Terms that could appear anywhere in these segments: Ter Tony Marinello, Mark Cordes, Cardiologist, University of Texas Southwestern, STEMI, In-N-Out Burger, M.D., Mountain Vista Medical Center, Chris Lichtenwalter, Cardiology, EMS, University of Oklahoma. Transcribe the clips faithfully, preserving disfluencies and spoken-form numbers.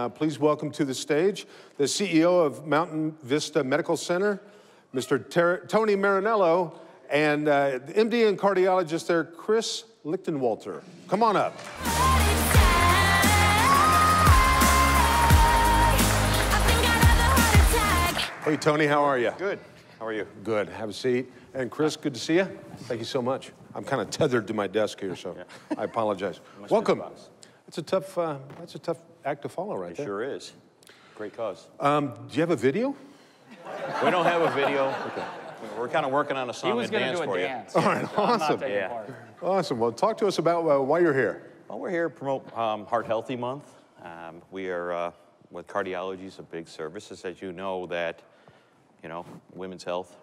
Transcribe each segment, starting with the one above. Uh, please welcome to the stage the C E O of Mountain Vista Medical Center, Mister Ter Tony Marinello, and uh, M D and cardiologist there, Chris Lichtenwalter. Come on up. Hey, Tony, how are you? Good. How are you? Good. Have a seat. And Chris, good to see you. Thank you so much. I'm kind of tethered to my desk here, so yeah. I apologize. Welcome. That's a tough. Uh, that's a tough act to follow, right it there. It sure is. Great cause. Um, do you have a video? We don't have a video. Okay. We're kind of working on a song and dance do a for dance. you. All right, awesome. Yeah. Part. Awesome. Well, talk to us about uh, why you're here. Well, we're here to promote um, Heart Healthy Month. Um, we are uh, with cardiology is a big service, as you know that, you know, women's health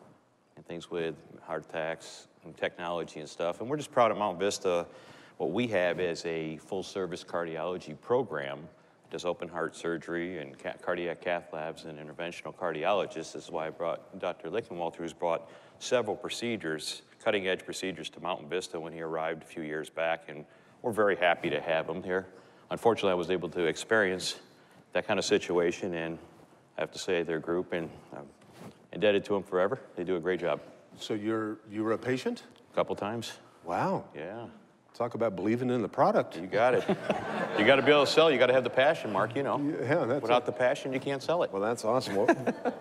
and things with heart attacks and technology and stuff. And we're just proud of Mount Vista. What we have is a full-service cardiology program. It does open heart surgery and ca cardiac cath labs and interventional cardiologists. This is why I brought Doctor Lichtenwalter, who's brought several procedures, cutting-edge procedures to Mountain Vista when he arrived a few years back, and we're very happy to have him here. Unfortunately, I was able to experience that kind of situation, and I have to say their group, and I'm indebted to them forever. They do a great job. So you're, you were a patient? A couple times. Wow. Yeah. Talk about believing in the product. You got it. You got to be able to sell. You got to have the passion, Mark, you know. Yeah, that's Without it. the passion, you can't sell it. Well, that's awesome. Well,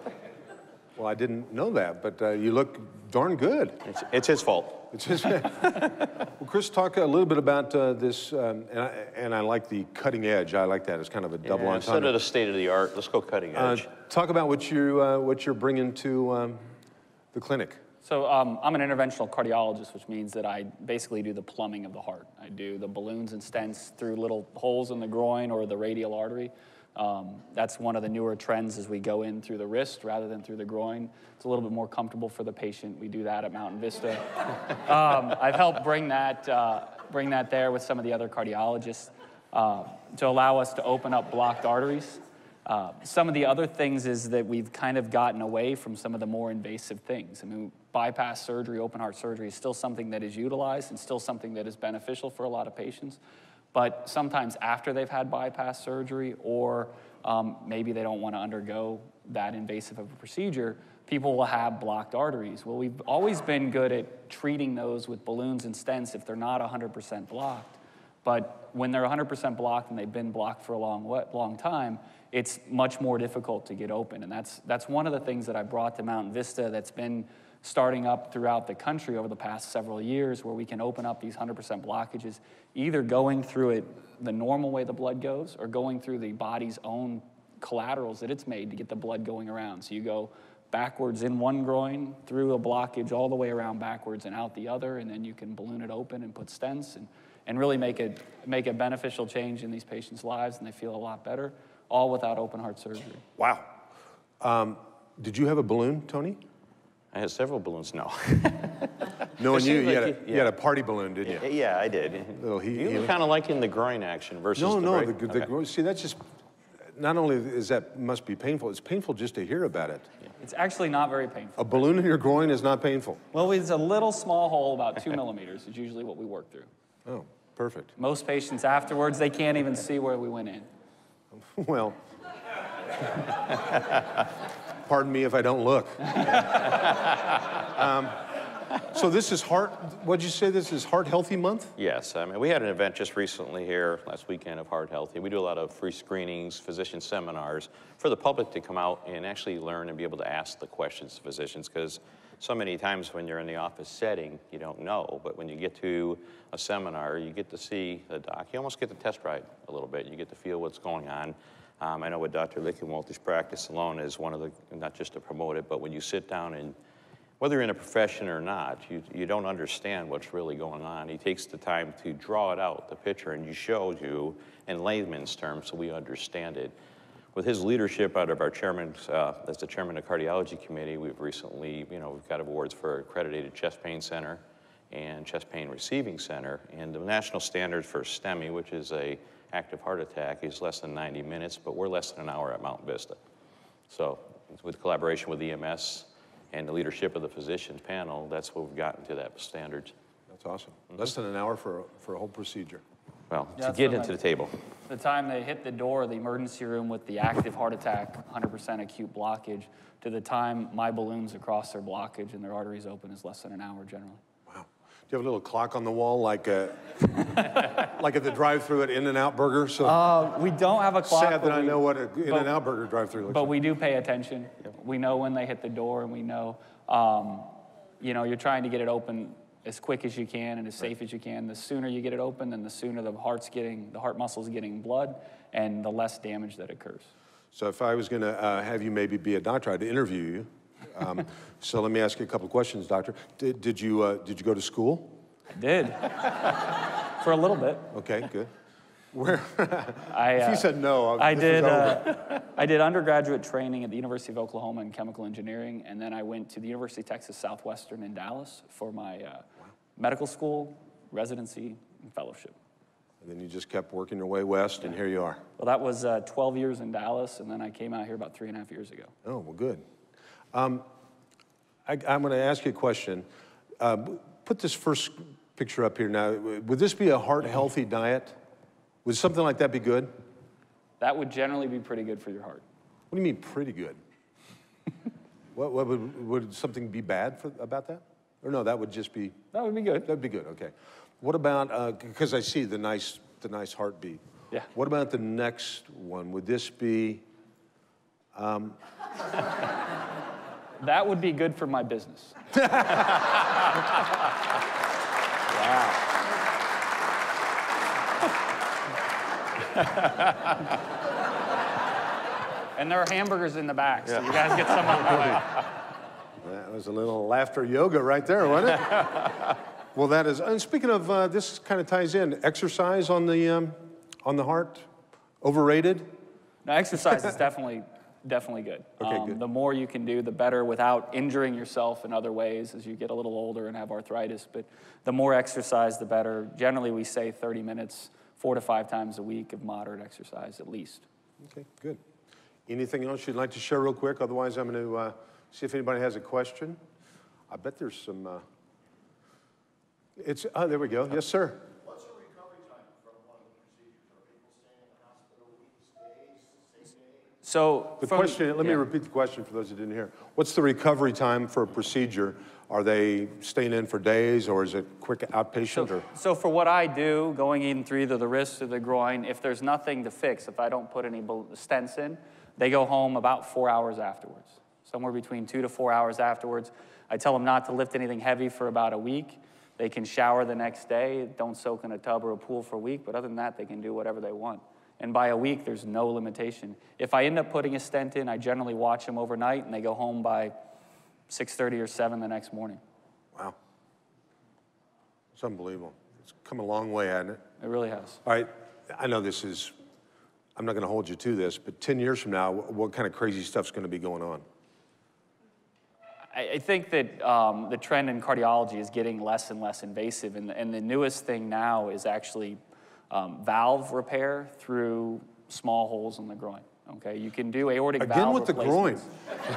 well I didn't know that, but uh, you look darn good. It's, it's his fault. It's his fault. Well, Chris, talk a little bit about uh, this, um, and, I, and I like the cutting edge. I like that. It's kind of a double entendre. Yeah, instead of the state-of-the-art, let's go cutting edge. Uh, talk about what, you, uh, what you're bringing to um, the clinic. So um, I'm an interventional cardiologist, which means that I basically do the plumbing of the heart. I do the balloons and stents through little holes in the groin or the radial artery. Um, that's one of the newer trends as we go in through the wrist rather than through the groin. It's a little bit more comfortable for the patient. We do that at Mountain Vista. um, I've helped bring that, uh, bring that there with some of the other cardiologists uh, to allow us to open up blocked arteries. Uh, some of the other things is that we've kind of gotten away from some of the more invasive things. I mean, bypass surgery, open heart surgery is still something that is utilized and still something that is beneficial for a lot of patients. But sometimes after they've had bypass surgery or um, maybe they don't want to undergo that invasive of a procedure, people will have blocked arteries. Well, we've always been good at treating those with balloons and stents if they're not one hundred percent blocked. But when they're one hundred percent blocked and they've been blocked for a long, long time, it's much more difficult to get open. And that's, that's one of the things that I brought to Mountain Vista that's been starting up throughout the country over the past several years, where we can open up these one hundred percent blockages, either going through it the normal way the blood goes or going through the body's own collaterals that it's made to get the blood going around. So you go backwards in one groin, through a blockage all the way around backwards and out the other, and then you can balloon it open and put stents and and really make a, make a beneficial change in these patients' lives, and they feel a lot better, all without open heart surgery. Wow. Um, did you have a balloon, Tony? I had several balloons, no. No, and you, you, like had a, you, yeah. you had a party balloon, didn't you? Yeah, yeah I did. Little he, you were kind of like in the groin action versus no, the No, no, the, okay. the, see, that's just, not only is that must be painful, it's painful just to hear about it. Yeah. It's actually not very painful. A balloon in your groin is not painful. Well, it's a little small hole, about two millimeters is usually what we work through. Oh. Perfect. Most patients afterwards, they can't even see where we went in. Well, pardon me if I don't look. um, so this is heart, what'd you say this is Heart Healthy Month? Yes, I mean, we had an event just recently here last weekend of Heart Healthy. We do a lot of free screenings, physician seminars for the public to come out and actually learn and be able to ask the questions to physicians, because so many times when you're in the office setting, you don't know, but when you get to a seminar, you get to see the doc. You almost get to test ride a little bit. You get to feel what's going on. Um, I know with Doctor Lichtenwalter's practice alone is one of the, not just to promote it, but when you sit down and, whether you're in a profession or not, you, you don't understand what's really going on. He takes the time to draw it out, the picture, and he shows you in layman's terms so we understand it. With his leadership out of our chairman, uh, as the chairman of the cardiology committee, we've recently, you know, we've got awards for accredited chest pain center and chest pain receiving center. And the national standard for STEMI, which is a active heart attack, is less than ninety minutes, but we're less than an hour at Mount Vista. So with collaboration with E M S and the leadership of the physicians panel, that's what we've gotten to that standard. That's awesome. Mm-hmm. Less than an hour for a, for a whole procedure. Well, yeah, to get into the table. the time they hit the door of the emergency room with the active heart attack, one hundred percent acute blockage, to the time my balloon's across their blockage and their arteries open is less than an hour generally. Wow. Do you have a little clock on the wall like a, like at the drive-thru at In-N-Out Burger? So uh, we don't have a clock. Sad that we, I know what an In-N-Out Burger drive-thru looks but like. But we do pay attention. Yep. We know when they hit the door, and we know, um, you know, you're trying to get it open as quick as you can and as safe as you can. The sooner you get it open, then the sooner the heart's getting, the heart muscle's getting blood, and the less damage that occurs. So if I was gonna uh, have you maybe be a doctor, I'd interview you. Um, so let me ask you a couple of questions, doctor. Did, did, you, uh, did you go to school? I did, for a little bit. Okay, good. Where? I, if you uh, said no, I did. Uh, I did undergraduate training at the University of Oklahoma in chemical engineering, and then I went to the University of Texas Southwestern in Dallas for my uh, wow. medical school, residency, and fellowship. And then you just kept working your way west, yeah. and here you are. Well, that was uh, twelve years in Dallas, and then I came out here about three and a half years ago. Oh, well, good. Um, I, I'm going to ask you a question. Uh, put this first picture up here now. Would this be a heart-healthy diet? Would something like that be good? That would generally be pretty good for your heart. What do you mean pretty good? what, what would, would something be bad for, about that? Or no, that would just be? That would be good. That would be good, okay. What about, because uh, I see the nice, the nice heartbeat. Yeah. What about the next one? Would this be? Um... That would be good for my business. Wow. And there are hamburgers in the back, so yeah. you guys get some on the way. That was a little laughter yoga right there, wasn't it? Well, that is. And speaking of, uh, this kind of ties in. Exercise on the um, on the heart, overrated. No, exercise is definitely definitely good. Okay, um, good. The more you can do, the better, without injuring yourself in other ways as you get a little older and have arthritis. But the more exercise, the better. Generally, we say thirty minutes. Four to five times a week of moderate exercise, at least. Okay, good. Anything else you'd like to share real quick? Otherwise, I'm gonna uh, see if anybody has a question. I bet there's some, uh... it's, oh, there we go, yes, sir. What's your recovery time from one of the procedures? Are people staying in the hospital weeks, days, same day? So, the question, let me repeat the question for those who didn't hear. What's the recovery time for a procedure? Are they staying in for days, or is it quick outpatient? So, or? so for what I do, going in through either the wrist or the groin, if there's nothing to fix, if I don't put any stents in, they go home about four hours afterwards, somewhere between two to four hours afterwards. I tell them not to lift anything heavy for about a week. They can shower the next day, don't soak in a tub or a pool for a week, but other than that, they can do whatever they want. And by a week, there's no limitation. If I end up putting a stent in, I generally watch them overnight, and they go home by six thirty or seven the next morning. Wow. It's unbelievable. It's come a long way, hasn't it? It really has. All right, I know this is, I'm not gonna hold you to this, but ten years from now, what kind of crazy stuff's gonna be going on? I, I think that um, the trend in cardiology is getting less and less invasive, and, and the newest thing now is actually um, valve repair through small holes in the groin. Okay, you can do aortic Again valve with the groin.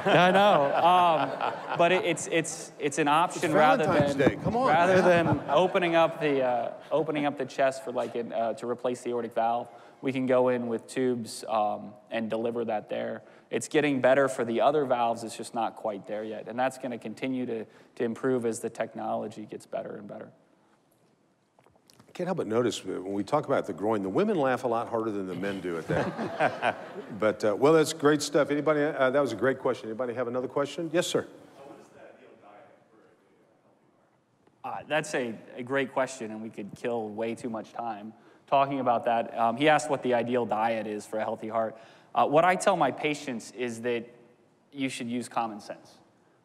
I know, um, but it, it's it's it's an option it's rather Valentine's than Day. Come on, rather man. than opening up the uh, opening up the chest for like an, uh, to replace the aortic valve. We can go in with tubes um, and deliver that there. It's getting better for the other valves. It's just not quite there yet, and that's going to continue to to improve as the technology gets better and better. I can't help but notice when we talk about the groin, the women laugh a lot harder than the men do at that. But, uh, well, that's great stuff. Anybody, uh, that was a great question. Anybody have another question? Yes, sir. Uh, what is the ideal diet for a healthy heart? Uh, that's a, a great question, and we could kill way too much time talking about that. Um, he asked what the ideal diet is for a healthy heart. Uh, what I tell my patients is that you should use common sense.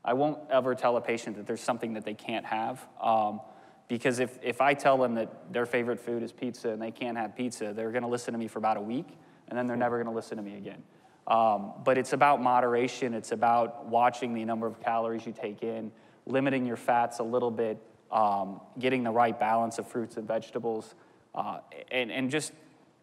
I won't ever tell a patient that there's something that they can't have. Um, Because if, if I tell them that their favorite food is pizza and they can't have pizza, they're gonna listen to me for about a week, and then they're never gonna listen to me again. Um, but it's about moderation. It's about watching the number of calories you take in, limiting your fats a little bit, um, getting the right balance of fruits and vegetables. Uh, and, and just,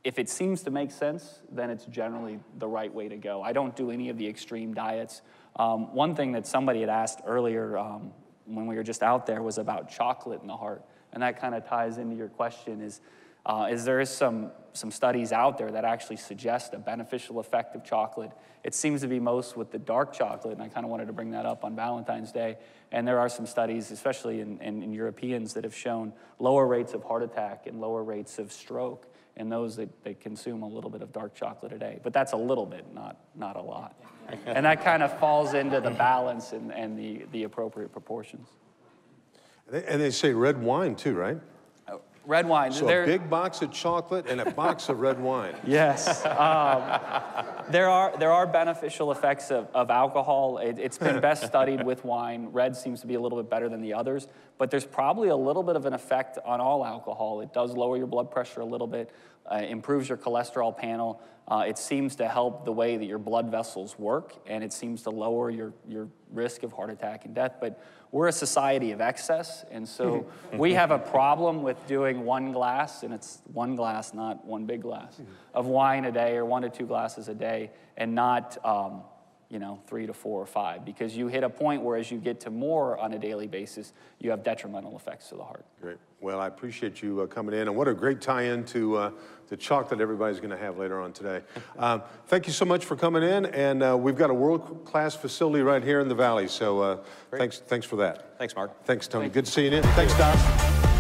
if it seems to make sense, then it's generally the right way to go. I don't do any of the extreme diets. Um, one thing that somebody had asked earlier, um, when we were just out there, was about chocolate in the heart. And that kind of ties into your question is, uh, is there is some, some studies out there that actually suggest a beneficial effect of chocolate. It seems to be most with the dark chocolate, and I kind of wanted to bring that up on Valentine's Day. And there are some studies, especially in, in, in Europeans, that have shown lower rates of heart attack and lower rates of stroke in those that, that consume a little bit of dark chocolate a day. But that's a little bit, not, not a lot. And that kind of falls into the balance and, and the, the appropriate proportions. And they say red wine too, right? Red wine. So there, a big box of chocolate and a box of red wine. Yes. Um, there are there are beneficial effects of, of alcohol. It, it's been best studied with wine. Red seems to be a little bit better than the others, but there's probably a little bit of an effect on all alcohol. It does lower your blood pressure a little bit, uh, improves your cholesterol panel. Uh, it seems to help the way that your blood vessels work, and it seems to lower your, your risk of heart attack and death. But we're a society of excess, and so we have a problem with doing one glass, and it's one glass, not one big glass, of wine a day or one to two glasses a day, and not um, you know, three to four or five, because you hit a point where as you get to more on a daily basis, you have detrimental effects to the heart. Great. Well, I appreciate you uh, coming in, and what a great tie-in to uh, the chocolate everybody's going to have later on today. Um, thank you so much for coming in, and uh, we've got a world-class facility right here in the Valley, so uh, thanks, thanks for that. Thanks, Mark. Thanks, Tony. Thank Good you. seeing you. Thanks, Doc.